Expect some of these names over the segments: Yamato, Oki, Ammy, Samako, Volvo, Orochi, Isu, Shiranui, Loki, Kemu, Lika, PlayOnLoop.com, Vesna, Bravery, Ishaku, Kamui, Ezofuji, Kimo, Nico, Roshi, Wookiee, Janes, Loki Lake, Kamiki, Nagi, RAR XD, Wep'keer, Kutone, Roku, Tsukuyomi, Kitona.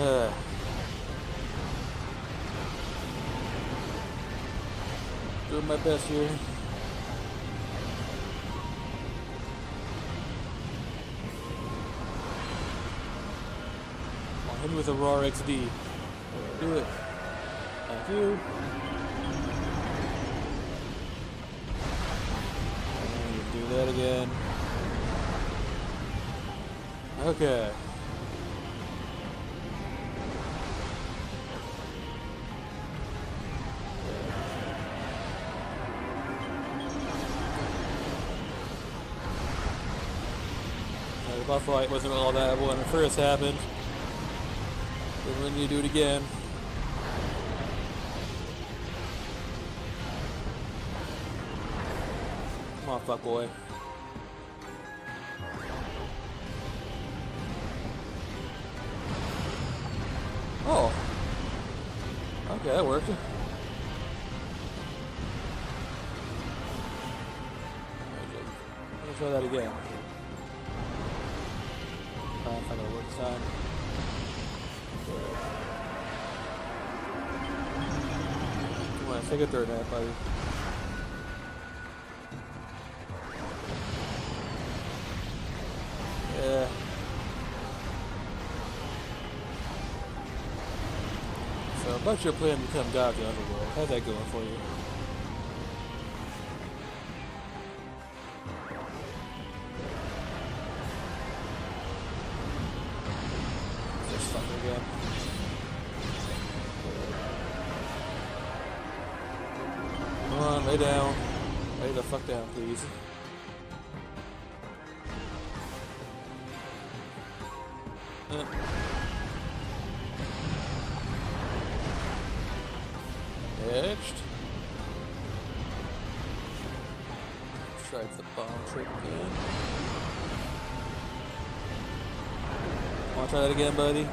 Ugh. Doing my best here. I'll hit with a RAR XD. Do it. Thank you. Do that again. Okay. The buff fight wasn't all that when it first happened. But when you do it again. Come on, fuck boy. Oh. Okay, that worked. Let's try that again. If I gotta work this time. Come on, take a third half, buddy. What's your plan to become God of the Underworld? How's that going for you? Just fucking again. Come on, lay down. Lay the fuck down, please. Try that again, buddy.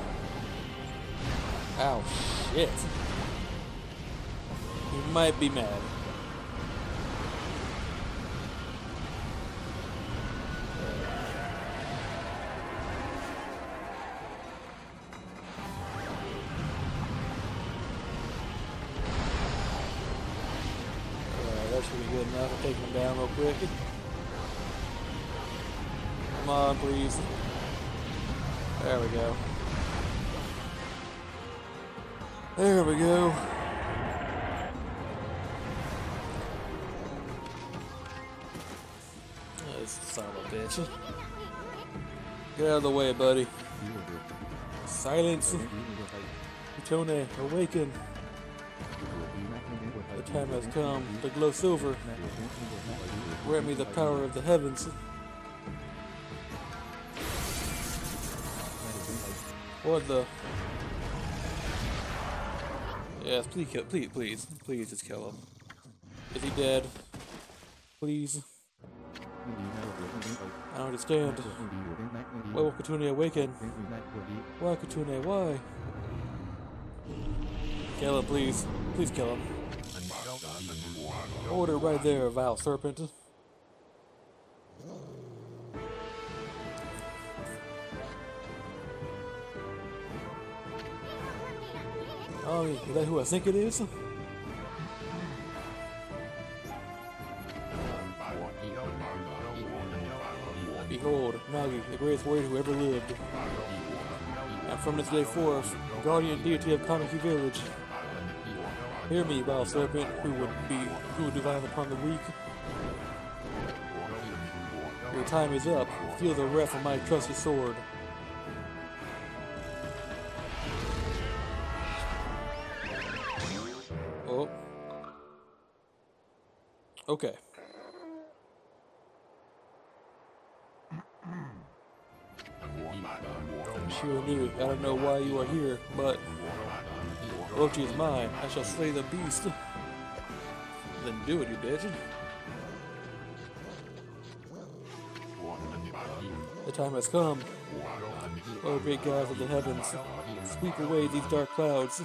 Ow, shit. You might be mad. Alright, that should be good enough. I'll take him down real quick. Come on, please. There we go. There we go. Oh, this son of a bitch. Get out of the way, buddy. Silence. Kutone, awaken. The time has come to glow silver. Grant me the power of the heavens. What the? Yes, please kill. Please just kill him. Is he dead? Please. I don't understand. Why will Kutone awaken? Why Kutone? Why? Kill him, please. Please kill him. Order right there, vile serpent. Oh, is that who I think it is? Behold, Nagi, the greatest warrior who ever lived. And from this day forth, guardian deity of Kamiki village. Hear me, vile serpent, who would divine upon the weak. Your time is up. Feel the wrath of my trusted sword. Okay. Shiranui, I don't know why you are here, but Orochi is mine. I shall slay the beast. Then do it, you bitch. The time has come. Oh, great gods of the heavens, sweep away these dark clouds.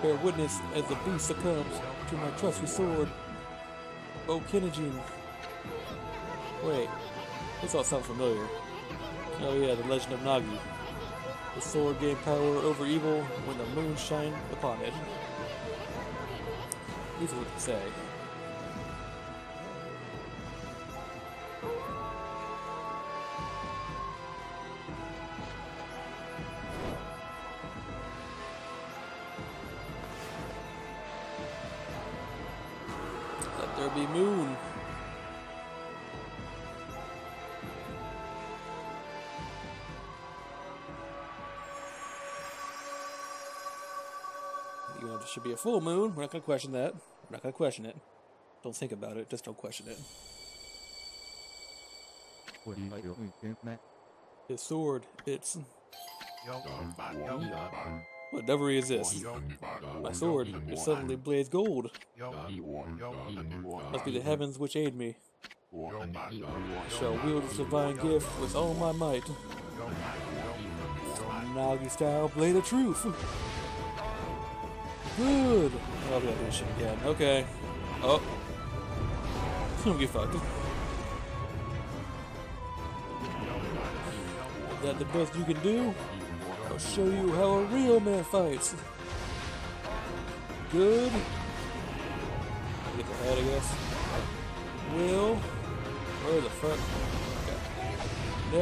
Bear witness as the beast succumbs to my trusty sword. Oh, Kenijin. Wait, this all sounds familiar. Oh yeah, the legend of Nagi. The sword gave power over evil when the moon shined upon it. These are what they say. Let there be moon. Should be a full moon. We're not going to question that. We're not going to question it. Don't think about it. Just don't question it. What do you like? His sword. It's... What devilry is this? My sword is suddenly blazed gold. Must be the heavens which aid me. I shall wield this divine gift with all my might. Nagi style, blade of truth. Good! I'll do that shit again. Okay. Oh. Don't get fucked. Is that the best you can do? I'll show you how a real man fights. Good. I'll get the head, I guess. Will. Where the fuck?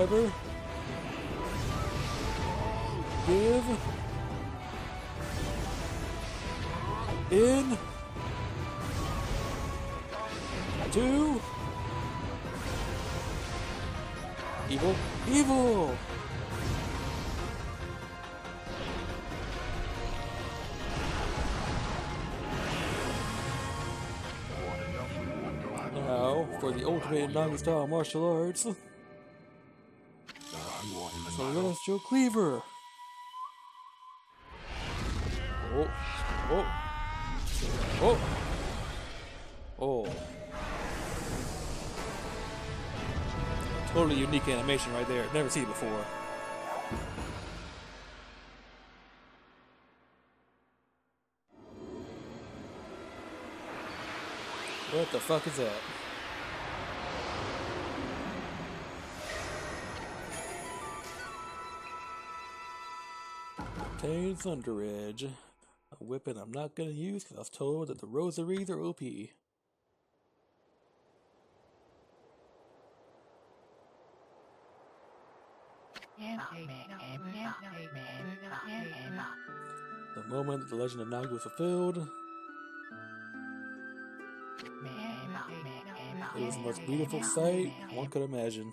Okay. Never. Give. In 2 evil, evil. Now for the ultimate Nagi style martial arts. So celestial cleaver. Oh, oh. Oh! Oh. Totally unique animation right there. Never seen it before. What the fuck is that? Obtain Thunder Edge. A weapon I'm not going to use because I was told that the rosaries are OP. The moment that the legend of Nagi was fulfilled, it was the most beautiful sight one could imagine.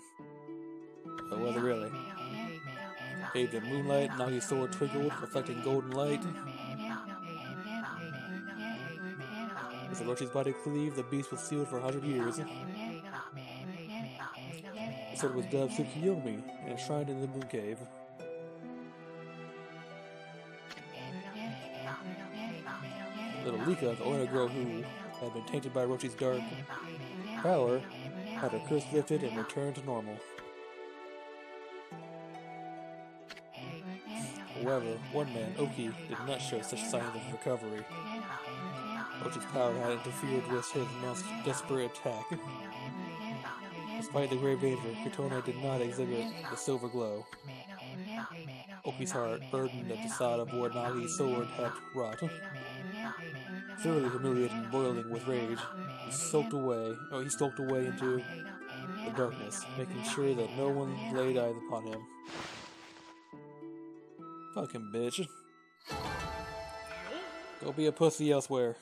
But was it really? Bathed in moonlight, Nagi's sword twinkled, reflecting golden light. As Oroshi's body cleaved, the beast was sealed for 100 years. The sword was dubbed Tsukuyomi and enshrined in the moon cave. Little Lika, the older girl who had been tainted by Oroshi's dark power, had her curse lifted and returned to normal. However, one man, Oki, did not show such signs of recovery. Orochi's power had interfered with his most desperate attack. Despite the grave danger, Kitona did not exhibit the silver glow. Oki's heart, burdened at the sight of what Nagi's sword had wrought, thoroughly humiliated and boiling with rage, he stalked away into the darkness, making sure that no one laid eyes upon him. Fucking bitch. Go be a pussy elsewhere.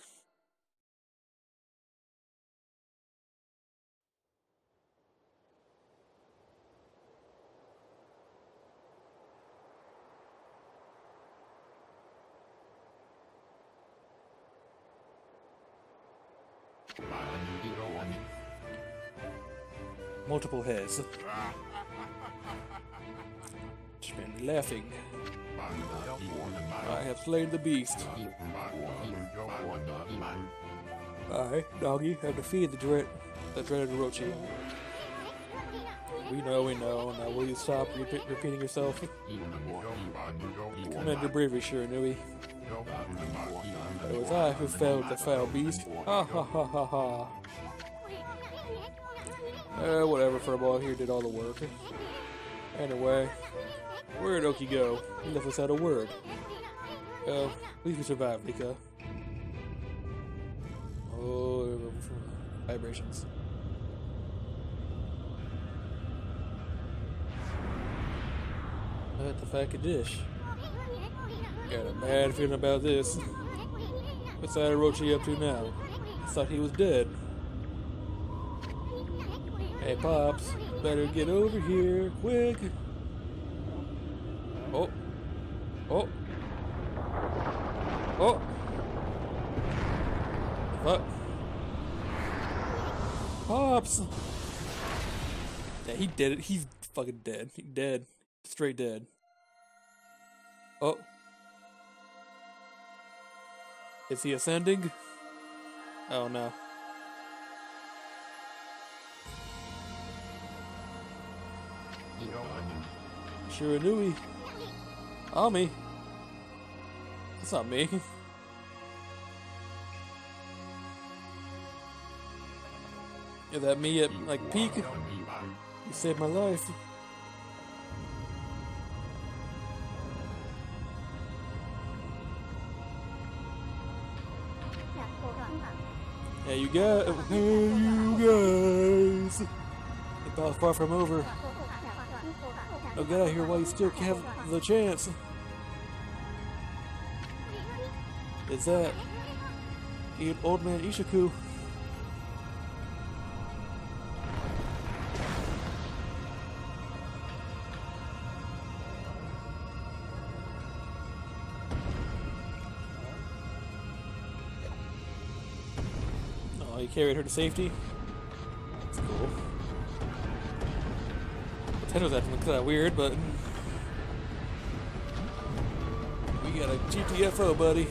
Multiple heads. Just been laughing. I have slain the beast. I, Nagi, have defeated the dreaded Orochi. We know, now will you stop repeating yourself? Commend your bravery, Shiranui. It was I who failed the foul beast. Ha ha ha ha ha. Whatever, furball here did all the work. Anyway, Where'd Oki go? He left without a word. Oh, at least we survived, Lika. Oh, vibrations. Not the fact of dish. Got a bad feeling about this. What's Orochi up to now? I thought he was dead. Hey, Pops, better get over here, quick! Oh! Oh! Oh! Fuck! Pops! Yeah, he did it. He's fucking dead. He's dead. Straight dead. Oh. Is he ascending? Oh no. Shiranui. Ammy. That's not me. Is that me at like peak? You saved my life. Hey, you guys! Hey, you guys! It's all far from over. Now get out of here while you still have the chance. Is that old man Ishaku? Carried her to safety. That's cool. Nintendo's actually kind of weird, but we got a GTFO, buddy.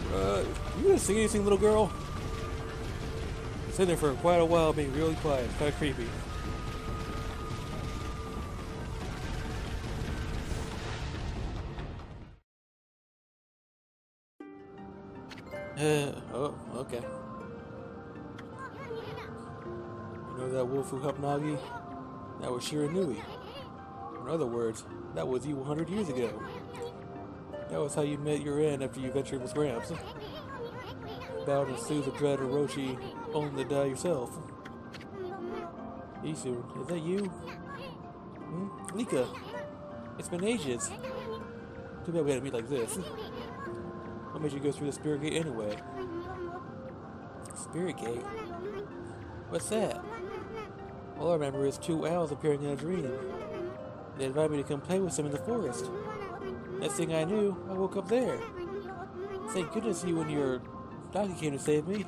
You gonna sing anything, little girl? It's in there for quite a while, being really quiet. It's kind of creepy. Oh, okay. You know that wolf who helped Nagi? That was Shiranui. In other words, that was you 100 years ago. That was how you met your end after you ventured with Gramps. Bowed and soothed the dread of Roshi, only to die yourself. Isu, is that you? Hmm? Lika, it's been ages. Too bad we had to meet like this. What made you go through the spirit gate anyway? Spirit gate? What's that? All I remember is 2 owls appearing in a dream. They invited me to come play with them in the forest. Next thing I knew, I woke up there. Thank goodness you and your doggy came to save me.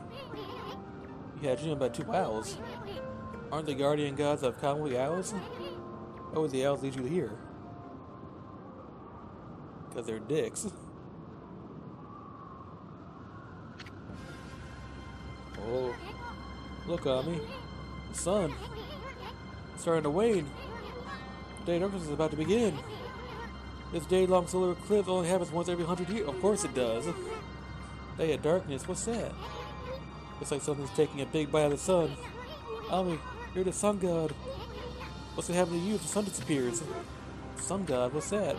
You had a dream about 2 owls. Aren't the guardian gods of Kamui owls? Why would the owls lead you here? Because they're dicks. Oh, look, Ammy. The sun. It's starting to wane. Day darkness is about to begin. This day-long solar eclipse only happens once every 100 years. Of course it does. Day of darkness. What's that? Looks like something's taking a big bite of the sun. Ammy, you're the sun god. What's gonna happen to you if the sun disappears? Sun god. What's that?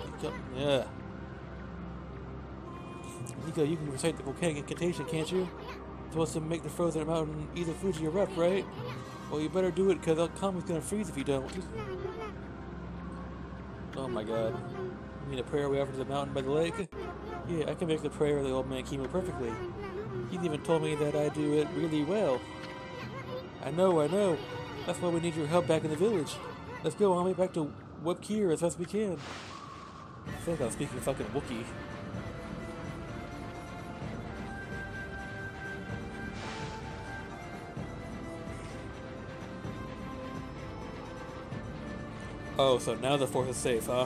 Yeah. Nico, you can recite the volcanic incantation, can't you? Supposed to make the frozen mountain either Fuji erupt, right? Well, you better do it because Elkamu's gonna freeze if you don't. Oh my god. You mean a prayer we offered to the mountain by the lake? Yeah, I can make the prayer of the old man Kimo perfectly. He's even told me that I do it really well. I know. That's why we need your help back in the village. Let's go all the way back to Wep'keer as fast as we can. I feel like I'm speaking fucking Wookiee. Oh, so now the force is safe, huh?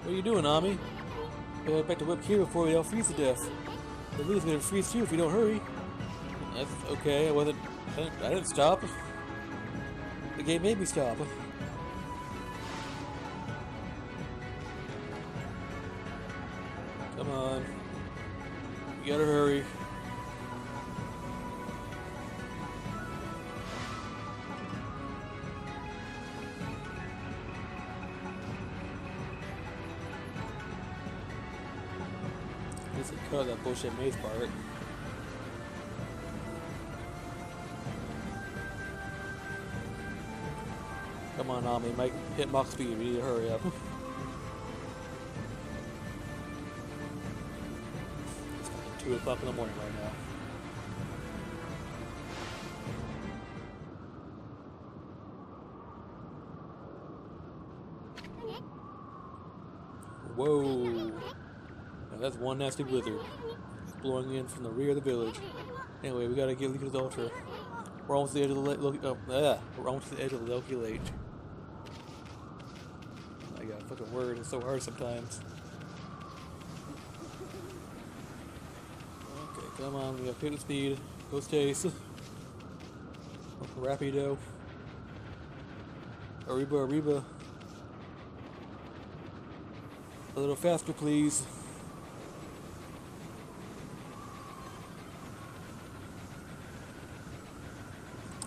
What are you doing, Ammy? We're back to Wep'keer before we all freeze to death. The loser's gonna freeze too if we don't hurry. That's okay. I didn't stop. The game made me stop. Come on. You gotta hurry. This is kind of that bullshit maze part. Come on, Ammy. Mike, hit max speed. We need to hurry up. It's 2 o'clock in the morning right now. Whoa. Now that's one nasty blizzard. It's blowing in from the rear of the village. Anyway, we gotta get Lika to the altar. We're almost to the edge of the Loki. We're almost to the edge of the Loki Lake. I got a fucking word. It's so hard sometimes. Okay, come on. We got pit speed. Go chase. Rapido. Arriba, arriba. A little faster, please.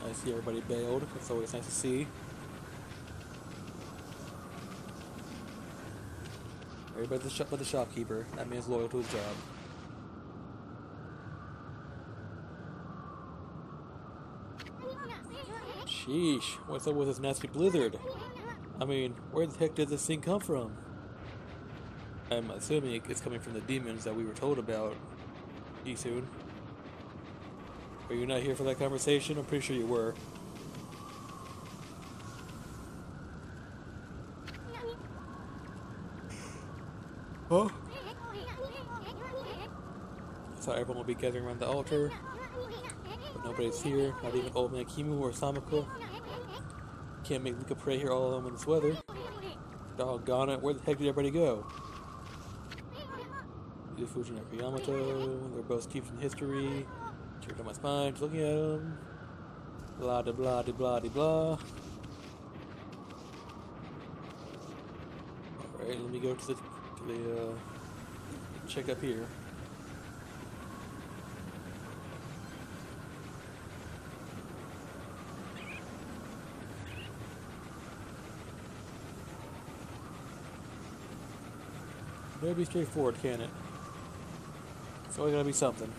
I see everybody bailed. It's always nice to see. Everybody but the shopkeeper. That man's loyal to his job. Sheesh. What's up with this nasty blizzard? I mean, where the heck did this thing come from? I'm assuming it's coming from the demons that we were told about. Isu. Are you not here for that conversation? I'm pretty sure you were. Huh? I thought everyone would be gathering around the altar, but nobody's here. Not even old man Kemu or Samako. Can't make Lika pray here all alone in this weather. Doggone it! Where the heck did everybody go? Ezofuji and Yamato. They're both chiefs in history. Turn on my spine, just looking at him. Blah de blah de blah de blah. Alright, let me go to the check up here. Better be straightforward, can it? It's always gotta be something.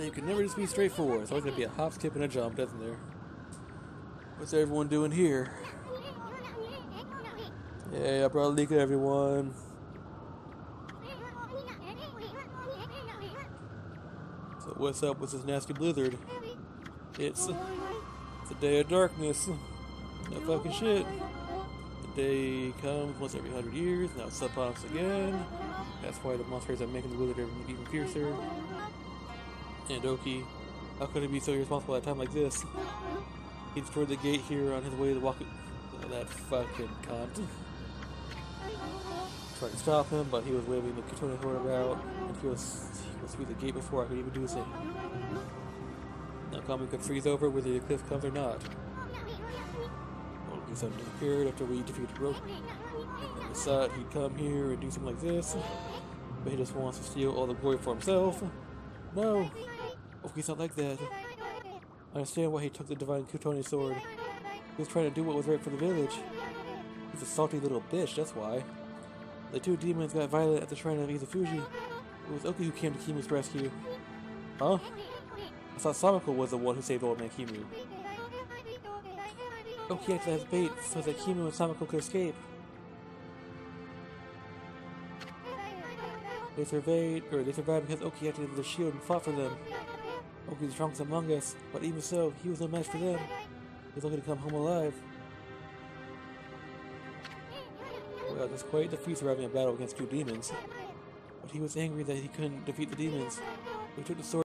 You can never just be straightforward. It's always gonna be a hop, skip, and a jump, doesn't there? What's everyone doing here? Yeah, I brought Lika, everyone. So what's up with this nasty blizzard? It's a day of darkness. No fucking shit. Day comes once every 100 years, now it's upon us again. That's why the monsters are making the blizzard even fiercer. And Oki, how could he be so irresponsible at a time like this? He destroyed the gate here on his way to walk. That fucking cunt. Tried to stop him, but he was waving the Kitona sword out, and he was through the gate before I could even do his thing. Now Kamui could freeze over whether the cliff comes or not. So disappeared after we defeated Roku. I decided he'd come here and do something like this, but he just wants to steal all the glory for himself. No! Oki's not like that. I understand why he took the divine Kutone sword. He was trying to do what was right for the village. He's a salty little bitch, that's why. The two demons got violent at the shrine of Ezofuji. It was Oki who came to Kimu's rescue. Huh? I thought Samako was the one who saved old man Kemu. Oki acted as bait so that Kimo and Samako could escape. They survived because Oki acted as the shield and fought for them. Oki's the strongest among us, but even so, he was no match for them. He's lucky to come home alive. Well, that's quite the feat surviving a battle against two demons. but he was angry that he couldn't defeat the demons. He took the sword